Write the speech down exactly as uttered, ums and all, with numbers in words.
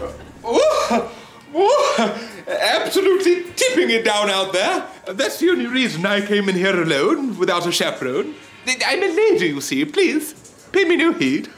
Oh, oh, absolutely tipping it down out there. That's the only reason I came in here alone, without a chaperone. I'm a lady, you see. Please, pay me no heed.